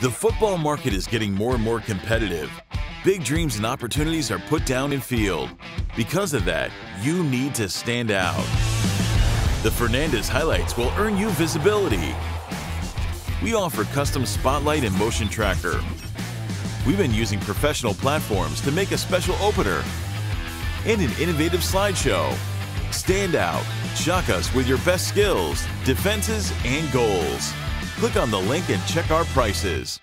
The football market is getting more and more competitive. Big dreams and opportunities are put down in field. Because of that, you need to stand out. The Fernandes Highlights will earn you visibility. We offer custom spotlight and motion tracker. We've been using professional platforms to make a special opener and an innovative slideshow. Stand out. Shock us with your best skills, defenses, and goals. Click on the link and check our prices.